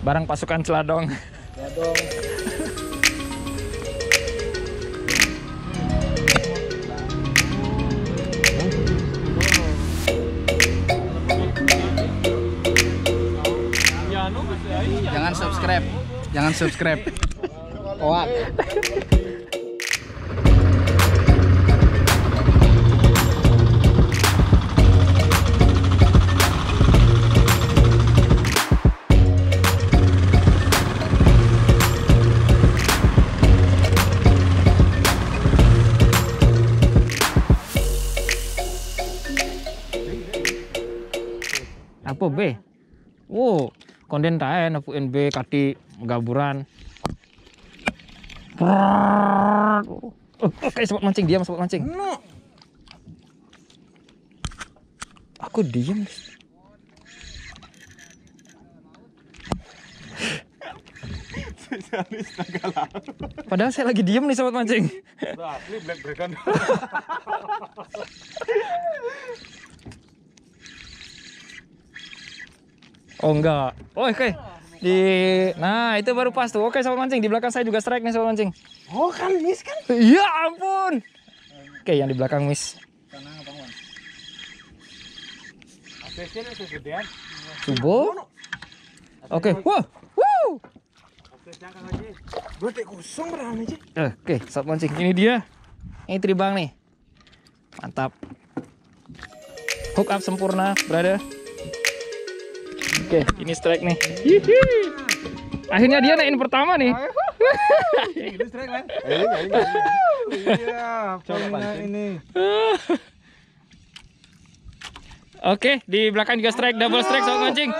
Barang pasukan Celadong. Celadong. Jangan subscribe. Jangan subscribe. Oak. Apa be? Wow, konden tae napu NB kati gaburan. Kayak sempat mancing, diam sempat mancing. No. Aku diam. Padahal saya lagi diam nih sempat mancing. Ini black-blackan. Oh enggak, oh, oke okay. Di, nah itu baru pas tuh, oke okay, sobat mancing, di belakang saya juga strike nih sobat mancing. Oh kan miss kan? Iya ampun. Oke okay, yang di belakang miss. Subuh. Oke, okay. Wow, wow. Oke okay, sobat mancing, ini dia, ini tribang nih, mantap. Hook up sempurna, brother. Oke, ini strike nih. Hihihi. Akhirnya dia naikin pertama nih. Ini strike kan? Iya, coba ini. Oke, di belakang juga strike, double strike soal mancing.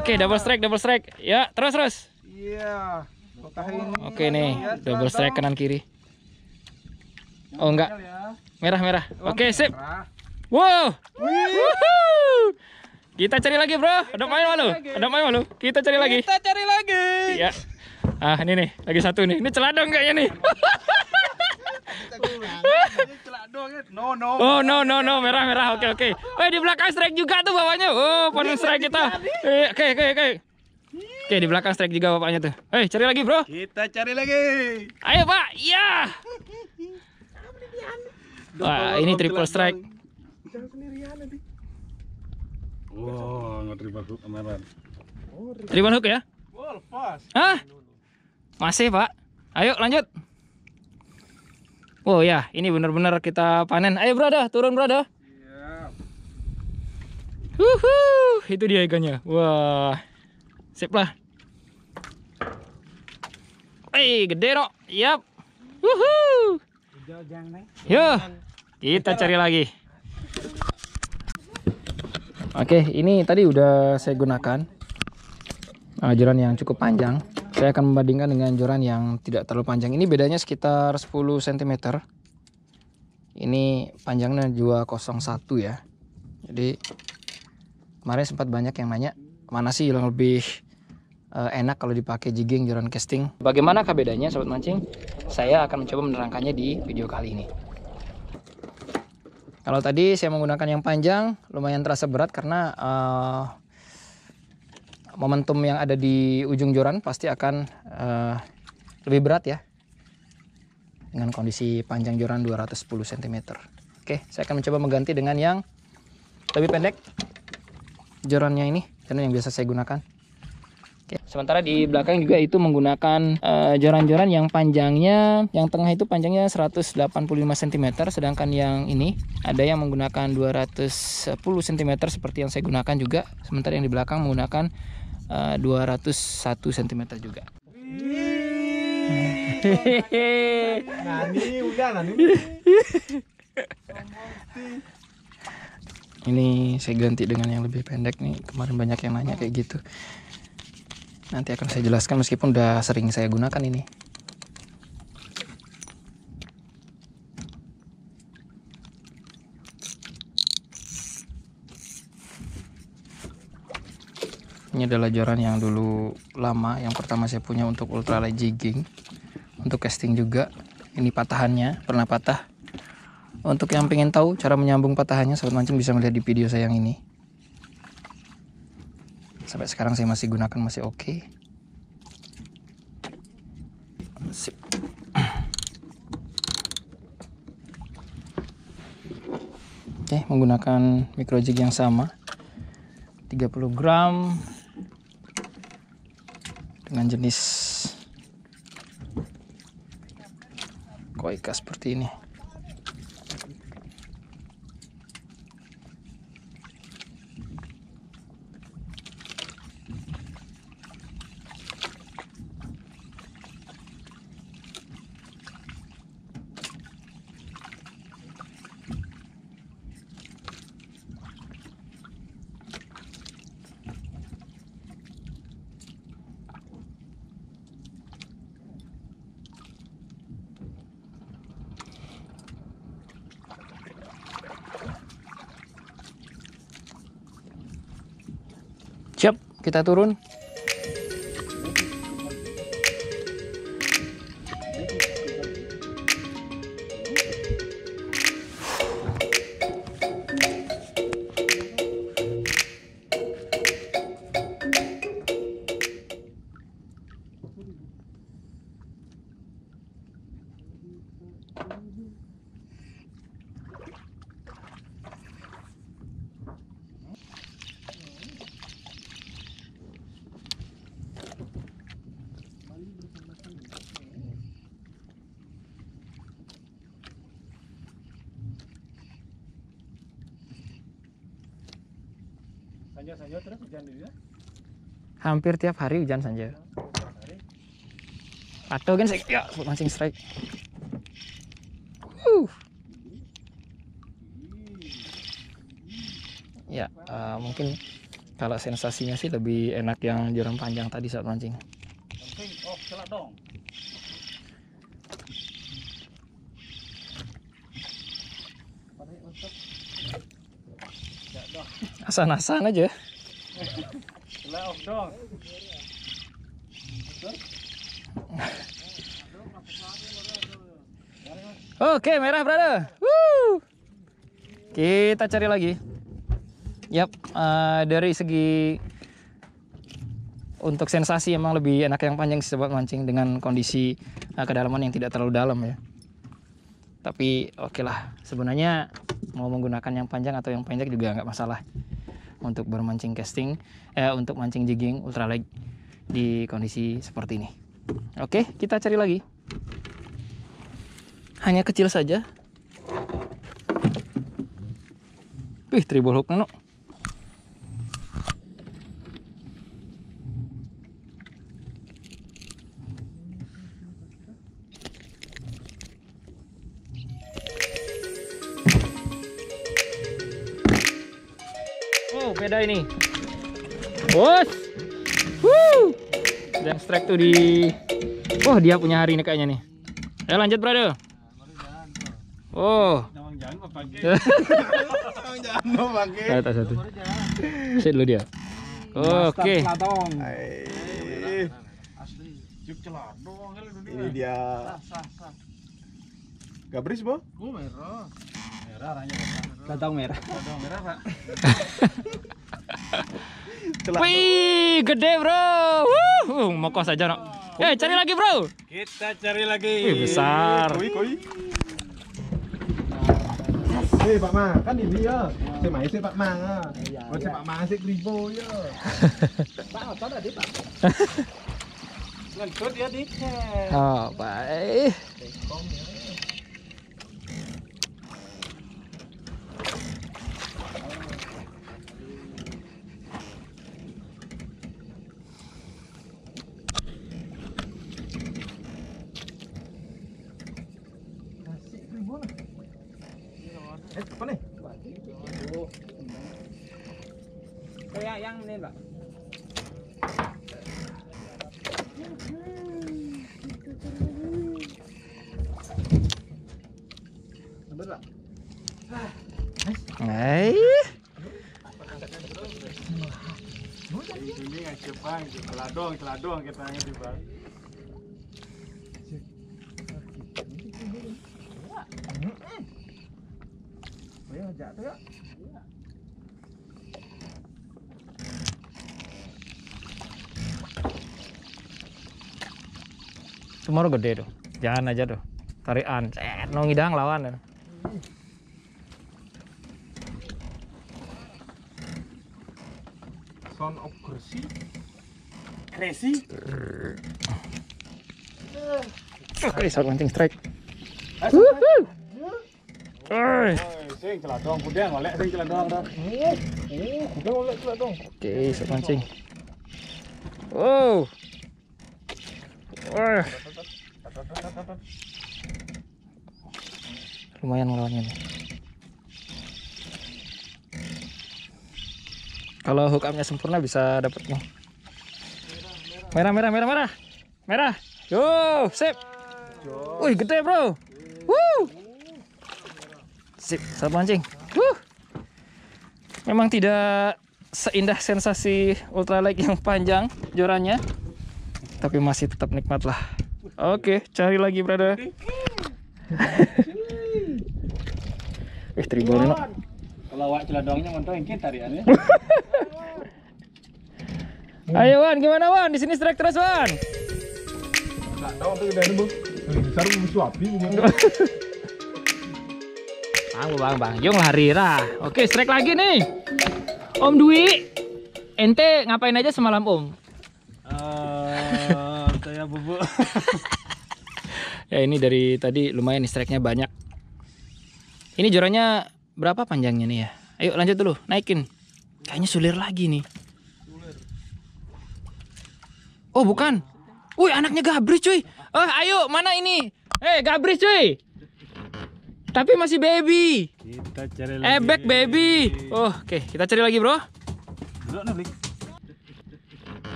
Oke, double strike, double strike. Ya, terus. Iya. Oke nih, double strike kanan kiri. Oh enggak. Merah-merah. Oke, sip. Wow. Woohoo. Kita cari lagi bro, ada main malu. Kita cari lagi. Iya. Ah ini nih, lagi satu nih. Ini Celadong kayaknya nih. No. Oh no, merah. Oke. Oh di belakang strike juga tuh bapaknya. Oh penuh strike kita. Oke. Oke di belakang strike juga bapaknya tuh. Hei cari lagi bro. Kita cari lagi. Ayo pak, iya. Wah ini triple strike. Wow, nge-tribal hook kemarin. Tribal hook ya? Wah, lepas. Hah? Masih, Pak. Ayo lanjut. Oh ya, ini benar-benar kita panen. Ayo, brother, turun, brother. Iya. Wuhuu, itu dia ikannya. Wah. Sip lah. Eh, gede no. Yap. Wuhuu. Yo, kita cari lagi. Oke, ini tadi udah saya gunakan joran yang cukup panjang. Saya akan membandingkan dengan joran yang tidak terlalu panjang. Ini bedanya sekitar 10 cm. Ini panjangnya 201 ya. Jadi kemarin sempat banyak yang nanya, mana sih yang lebih enak kalau dipakai jigging joran casting? Bagaimanakah bedanya sobat mancing? Saya akan mencoba menerangkannya di video kali ini. Kalau tadi saya menggunakan yang panjang, lumayan terasa berat karena momentum yang ada di ujung joran pasti akan lebih berat ya. Dengan kondisi panjang joran 210 cm. Oke, saya akan mencoba mengganti dengan yang lebih pendek jorannya ini, joran yang biasa saya gunakan. Oke. Sementara di belakang juga itu menggunakan joran-joran yang panjangnya, yang tengah itu panjangnya 185 cm, sedangkan yang ini ada yang menggunakan 210 cm seperti yang saya gunakan juga, sementara yang di belakang menggunakan 201 cm juga. Ini saya ganti dengan yang lebih pendek nih, kemarin banyak yang nanya kayak gitu. Nanti akan saya jelaskan meskipun udah sering saya gunakan ini. Ini adalah joran yang dulu lama, yang pertama saya punya untuk ultralight jigging. Untuk casting juga. Ini patahannya, pernah patah. Untuk yang pengen tahu cara menyambung patahannya, sobat mancing bisa melihat di video saya yang ini. Sampai sekarang saya masih gunakan, masih oke. Sip. Oke, menggunakan micro jig yang sama 30 gram dengan jenis koika seperti ini. Siap, kita turun. Sanjau terus hujan dulu ya? Hampir tiap hari hujan Sanjau. Atau kan saya ya, mancing strike. Ya, mungkin kalau sensasinya sih lebih enak yang jeram panjang tadi saat mancing. Oh, celak dong. Asan-asan aja. Oke, merah brother. Woo! Kita cari lagi. Yap, dari segi untuk sensasi emang lebih enak yang panjang sih buat mancing dengan kondisi kedalaman yang tidak terlalu dalam ya. Tapi oke lah, sebenarnya mau menggunakan yang panjang atau yang pendek juga nggak masalah untuk bermancing casting, untuk mancing jigging ultralight di kondisi seperti ini. Oke, kita cari lagi. Hanya kecil saja. Wih, tribal hook nano. Beda ini, bos. Woo! Dan strike tuh di, wah, dia punya hari ini kayaknya nih. Ya lanjut brother. Oh. Satu satu. Set dulu dia. Oke. Ini dia. Gabris bo? Merah. Ladang merah. Ladang merah, Pak. Wih, gede, bro. Wuh, mokos aja, nak. Eh, cari lagi, bro. Kita cari lagi. Wih, besar. Koi. Eh, Pak Ma, kan ini ya. Semai sih Pak Ma. Oh, si Pak Ma sih ribu ya. Pak, apa tadi, Pak? Lentut ya, Dik. Oh, baik. Celadong kita angkat di bawah. Semua lo gede tuh. Jangan aja tuh. Tarian. Nongidang lawan. Son of Kresi. Kresi. Son mancing strike. Wuhuu. Sing celadong kudang oleh sing celadong dong. Kudang oleh celadong. Oke, son mancing. Wow. Wah. Lumayan ngelawannya nih. Kalau hook up-nya sempurna bisa dapat nih. Merah. Yo, sip. Wih, gede, bro. Woo. Sip, saat mancing. Woo. Memang tidak seindah sensasi ultralight yang panjang jorannya. Tapi masih tetap nikmat lah. Oke, cari lagi, brother. Wih, tribalnya nak. Kalau awak celadongnya mentah, ingin tariannya. Ayo, Wan, gimana, Wan? Di sini strike terus, Wan. Nggak tahu apa kedatangan, Bu. Besar, Bu, suapi, Bu. Bang. Jong lari, lah. Oke, strike lagi nih. Om Dwi, ente ngapain aja semalam, Om? Saya bubuk. Ya ini dari tadi lumayan strike-nya banyak. Ini jorannya berapa panjangnya nih ya? Ayo lanjut dulu, naikin. Kayaknya sulir lagi nih. Oh bukan. Wih anaknya Gabris cuy. Oh ayo mana ini? Gabris cuy. Tapi masih baby. Kita cari lagi. Ebek baby. Oh, oke, kita cari lagi bro.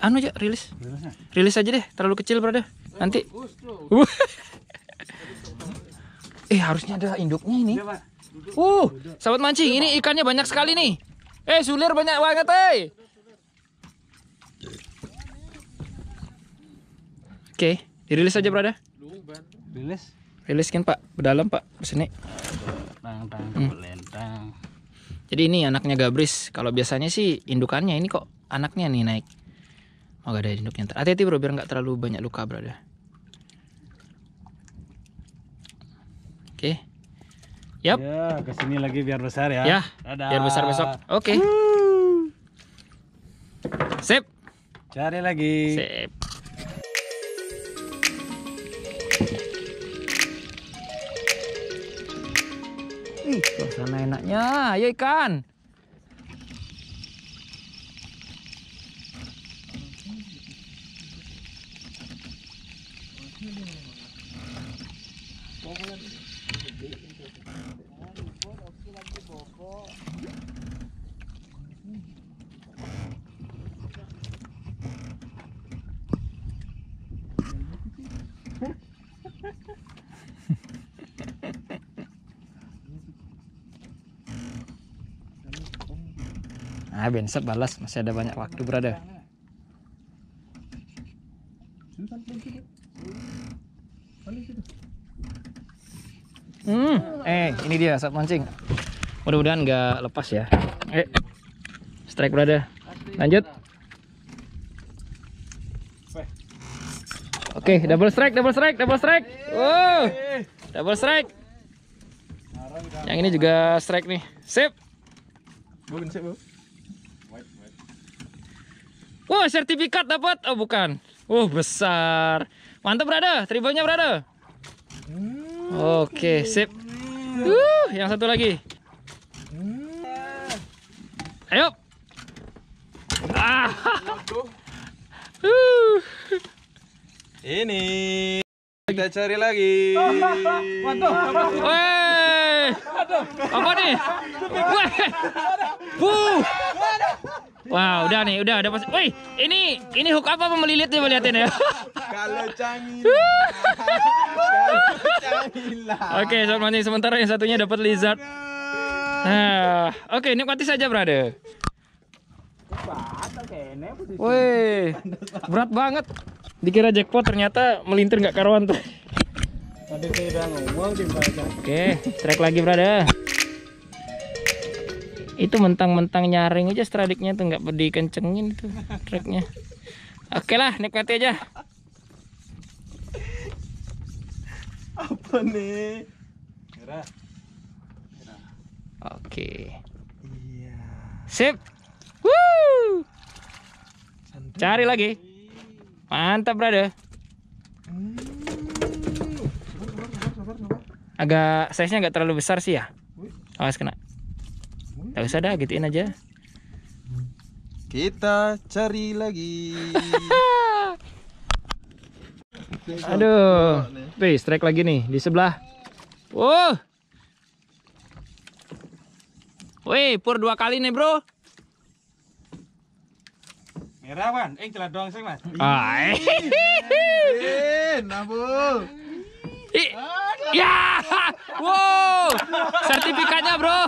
Anu aja rilis aja deh, terlalu kecil brother. Nanti harusnya ada induknya ini. Sahabat mancing, ini ikannya banyak sekali nih. Sulir banyak banget. Oke, dirilis aja brother. Riliskan pak, berdalam pak, kesini. Jadi ini anaknya Gabris. Kalau biasanya sih indukannya, ini kok anaknya nih naik. Oh gak ada induknya. Hati-hati bro biar nggak terlalu banyak luka bro. Oke. Yap. Ya kesini lagi biar besar ya. Ya. Dadah. Biar besar besok. Oke. Sip. Cari lagi. Sip. Ih, suasana enaknya. Ayo ikan. Nah, benset balas, masih ada banyak waktu, brother. Ini dia saat mancing. Mudah-mudahan nggak lepas ya. Strike brother. Lanjut. Oke, double strike. Wow, double strike. Yang ini juga strike nih. Sip. Wow, sertifikat dapat. Oh bukan. Wow, besar. Mantap brother. Tribalnya brother. Oke, sip. Yang satu lagi. Ayo. Ini kita cari lagi. Woi. Apa nih? Wow, udah nih, udah pas. Woi, ini hook apa melilit nih liatin ya. Kalau canggih. Oke, sobat mancing sementara yang satunya dapat lizard. Nah, oke, nikmati saja, brother. Woi, berat banget. Dikira jackpot ternyata melintir nggak karuan tuh. Oke, strike lagi, brother. Itu mentang-mentang nyaring aja stradiknya tuh nggak dikencengin tuh tracknya. Oke lah, nikmati aja. Apa nih? Merah. Merah. Oke. Iya. Sip. Woo. Cari lagi. Mantap, brother. Sabar. Agak size-nya nggak terlalu besar sih ya. Awas kena. Nggak usah dah, gituin aja. Kita cari lagi. Aduh, wih, strike lagi nih di sebelah. Wow, wih, pur 2 kali nih bro. Merah wan, telat doang sih mas. Ah, nabul. Ya, wow, sertifikatnya bro.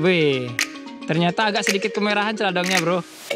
Wih, ternyata agak sedikit kemerahan celadongnya bro.